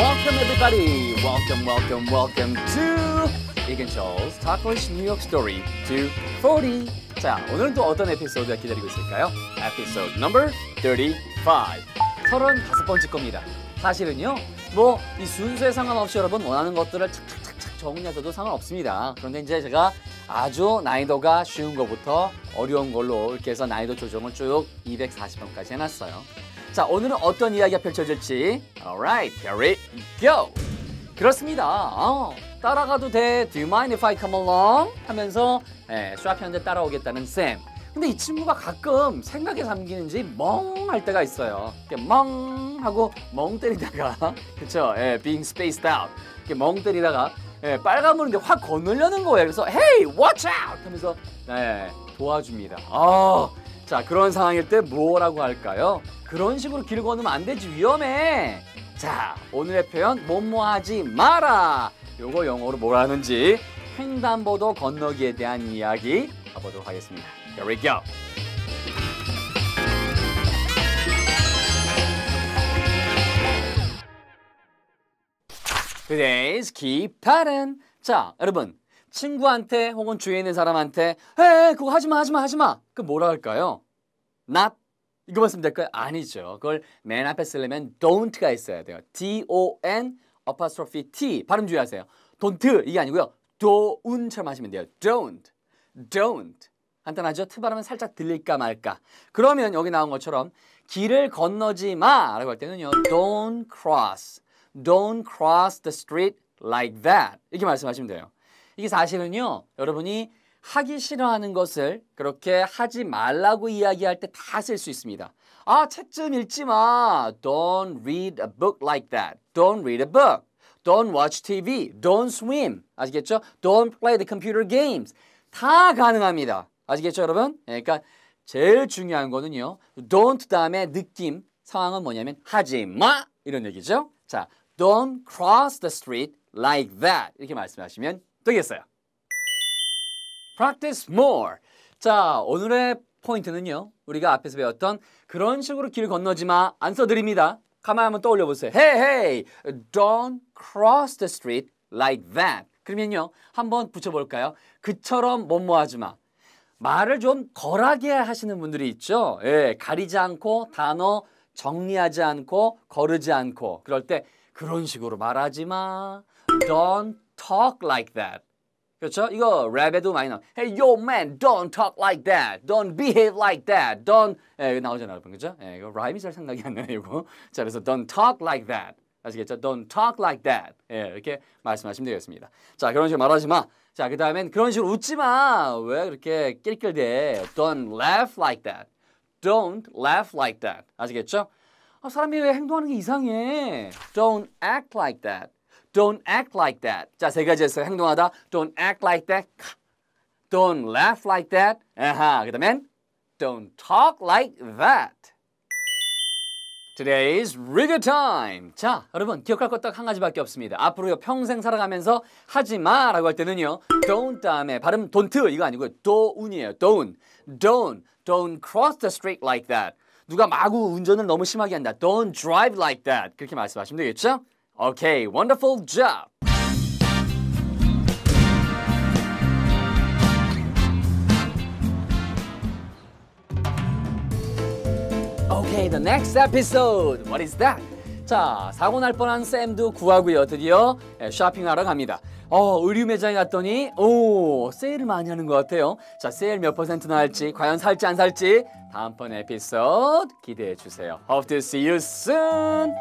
Welcome, everybody. Welcome to 이근철's Talklish New York Story 240. 자, 오늘은 또 어떤 에피소드가 기다리고 있을까요? 에피소드 넘버 35. 35번째 겁니다. 사실은요, 뭐 이 순서에 상관없이 여러분 원하는 것들을 착착착착 정리하셔도 상관없습니다. 그런데 이제 제가 아주 난이도가 쉬운 것부터 어려운 걸로 이렇게 해서 난이도 조정을 쭉 240번까지 해놨어요. 자, 오늘은 어떤 이야기가 펼쳐질지. Alright, here we go! 그렇습니다. 따라가도 돼. Do you mind if I come along? 하면서 수업하는데 따라오겠다는 쌤. 근데 이 친구가 가끔 생각에 잠기는지 멍할 때가 있어요. 이렇게 멍하고 멍 때리다가 그쵸? being spaced out. 이렇게 멍 때리다가 빨간 물인데 확 건너려는 거예요. 그래서 Hey, watch out! 하면서 도와줍니다. 자, 그런 상황일 때 뭐라고 할까요? 그런 식으로 길을 건너면 안 되지, 위험해. 자, 오늘의 표현 뭐뭐 하지 마라. 요거 영어로 뭐라 하는지 횡단보도 건너기에 대한 이야기 가보도록 하겠습니다. Here we go. Today's key pattern. 자, 여러분. 친구한테 혹은 주위에 있는 사람한테 에이, 그거 하지마. 그 뭐라 할까요? Not. 이거만 쓰면 될까요? 아니죠. 그걸 맨 앞에 쓰려면 don't가 있어야 돼요. D-O-N apostrophe T. 발음 주의하세요. don't 이게 아니고요. do'n처럼 하시면 돼요. don't. 간단하죠? T 발음은 살짝 들릴까 말까. 그러면 여기 나온 것처럼 길을 건너지 마 라고 할 때는요. Don't cross the street like that. 이렇게 말씀하시면 돼요. 이게 사실은요, 여러분이 하기 싫어하는 것을 그렇게 하지 말라고 이야기할 때 다 쓸 수 있습니다. 아, 책 좀 읽지 마. Don't read a book like that. Don't read a book. Don't watch TV. Don't swim. 아시겠죠? Don't play the computer games. 다 가능합니다. 아시겠죠, 여러분? 그러니까 제일 중요한 거는요. Don't 다음에 느낌, 상황은 뭐냐면 하지 마! 이런 얘기죠. 자, don't cross the street like that. 이렇게 말씀하시면 되겠어요. Practice more. 자, 오늘의 포인트는요. 우리가 앞에서 배웠던 그런 식으로 길 건너지 마 안 써드립니다. 가만히 한번 떠올려 보세요. Hey, don't cross the street like that. 그러면요. 한번 붙여볼까요? 그처럼 뭐뭐 하지 마. 말을 좀 걸하게 하시는 분들이 있죠. 예, 가리지 않고 단어 정리하지 않고 거르지 않고 그럴 때 그런 식으로 말하지 마. Don't talk like that. 그렇죠? 이거 랩에도 많이 나와요. Hey, yo, man, don't talk like that. Don't behave like that. Don't... 나오잖아요, 여러분. 그렇죠? 이거 라임이 잘 생각이 안 나요, 이거. 자, 그래서 don't talk like that. 아시겠죠? Don't talk like that. 이렇게 말씀하시면 되겠습니다. 자, 그런 식으로 말하지 마. 자, 그 다음엔 그런 식으로 웃지 마. 왜 그렇게 낄낄대. Don't laugh like that. Don't laugh like that. 아시겠죠? 아, 사람이 왜 행동하는 게 이상해. Don't act like that. Don't act like that. 자, 세 가지 했어요. 행동하다. Don't act like that. Don't laugh like that. 아하, 그 다음엔 Don't talk like that. Today's rigor time. 자, 여러분 기억할 것 딱 한 가지밖에 없습니다. 앞으로 평생 살아가면서 하지 마라고 할 때는요. Don't 다음에 발음 don't 이거 아니고요. do'n이에요. Don't cross the street like that. 누가 마구 운전을 너무 심하게 한다. Don't drive like that. 그렇게 말씀하시면 되겠죠? Okay, wonderful job! Okay, the next episode! What is that? 자, 사고 날 뻔한 쌤도 구하고요. 드디어 쇼핑하러 갑니다. 의류 매장에 갔더니 세일을 많이 하는 것 같아요. 자, 세일 몇 퍼센트나 할지, 과연 살지 안 살지 다음번 에피소드 기대해 주세요. Hope to see you soon!